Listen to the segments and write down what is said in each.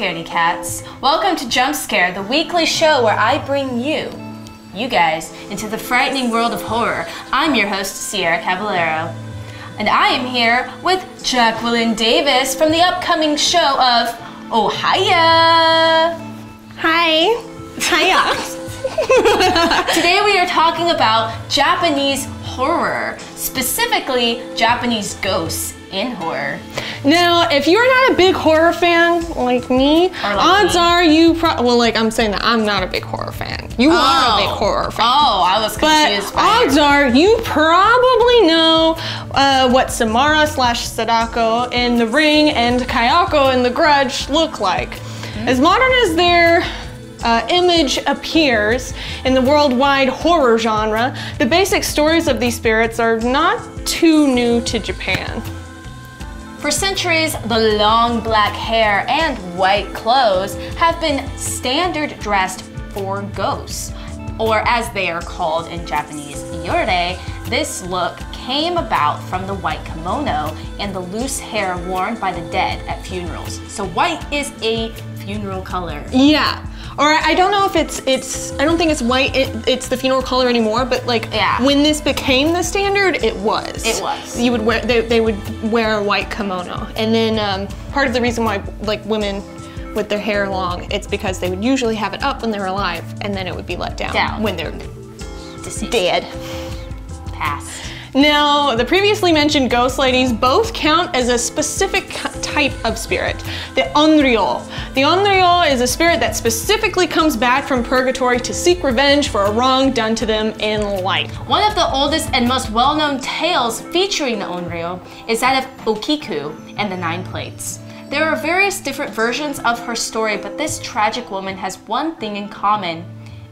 scaredy cats. Welcome to Jump Scare, the weekly show where I bring you guys, into the frightening world of horror. I'm your host, Cierra Caballero. And I am here with Jacqui Davis from the upcoming show of Oh-Hi-Ya! Hi. Hiya. Today we are talking about Japanese horror, specifically Japanese ghosts in horror. Now, if you're not a big horror fan like me, I'm saying that I'm not a big horror fan. You are a big horror fan. Oh, I was confused. But odds are you probably know what Samara / Sadako in The Ring and Kayako in The Grudge look like. Mm-hmm. As modern as their image appears in the worldwide horror genre, the basic stories of these spirits are not too new to Japan. For centuries, the long black hair and white clothes have been standard dressed for ghosts, or as they are called in Japanese, yūrei. This look came about from the white kimono and the loose hair worn by the dead at funerals. So white is a funeral color. Yeah. Or I don't know if I don't think it's white, it's the funeral color anymore, but when this became the standard, it was. It was. You would wear, they would wear a white kimono. And then part of the reason why women with their hair long, it's because they would usually have it up when they're alive, and then it would be let down. When they're deceased. Dead. Passed. Now, the previously mentioned ghost ladies both count as a specific type of spirit, the Onryo. The Onryo is a spirit that specifically comes back from purgatory to seek revenge for a wrong done to them in life. One of the oldest and most well-known tales featuring the Onryo is that of Okiku and the Nine Plates. There are various different versions of her story, but this tragic woman has one thing in common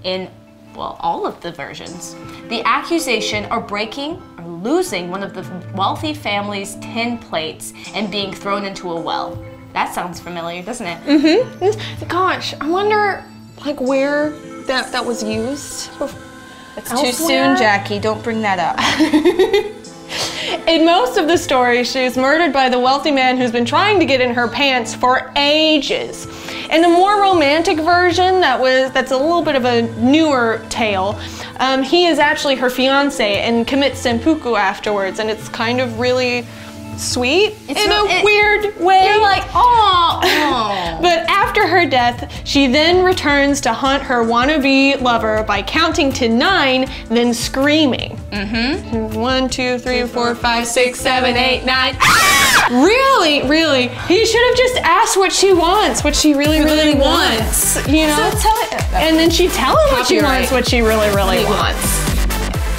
in, well, all of the versions. The accusation of breaking or losing one of the wealthy family's tin plates and being thrown into a well. That sounds familiar, doesn't it? Mm-hmm. Gosh, I wonder where that was used. It's elsewhere? Too soon, Jacqui. Don't bring that up. In most of the story, she is murdered by the wealthy man who's been trying to get in her pants for ages. In the more romantic version, that's a little bit of a newer tale, he is actually her fiance and commits seppuku afterwards, and it's kind of really sweet in a weird way. You're like, oh. But after her death, she then returns to hunt her wannabe lover by counting to 9, then screaming. Mm-hmm. 1, 2, 3, 4, 5, 6, 7, 8, 9. Ah! Really? He should have just asked what she wants, what she really wants. You know? So and then she tells him what she wants, what she really wants.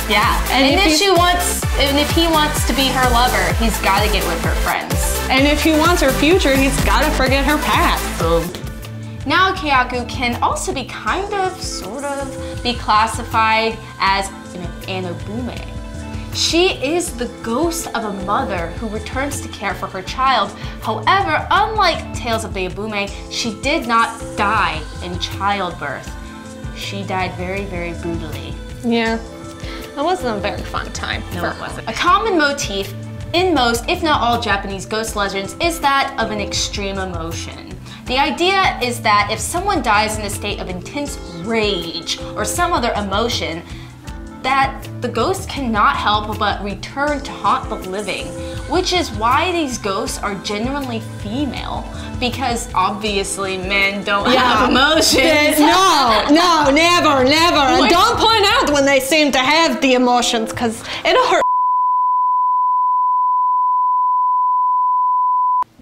Yeah, and if he wants to be her lover, he's got to get with her friends. And if he wants her future, he's got to forget her past. Boom. Now, Kayako can also be sort of classified as an Ubume. She is the ghost of a mother who returns to care for her child. However, unlike tales of the Ubume, she did not die in childbirth. She died very, very brutally. Yeah. That wasn't a very fun time. No, it wasn't. A common motif in most, if not all, Japanese ghost legends is that of an extreme emotion. The idea is that if someone dies in a state of intense rage or some other emotion, that the ghost cannot help but return to haunt the living, which is why these ghosts are genuinely female, because obviously men don't have emotions. No, never. And don't point out when they seem to have the emotions, because it'll hurt.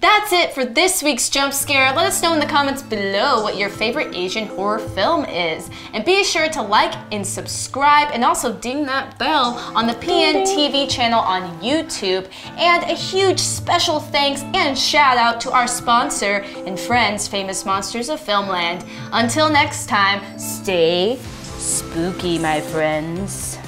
That's it for this week's Jump Scare. Let us know in the comments below what your favorite Asian horror film is. And be sure to like and subscribe, and also ding that bell on the PNTV channel on YouTube. And a huge special thanks and shout out to our sponsor and friends, Famous Monsters of Filmland. Until next time, stay spooky, my friends.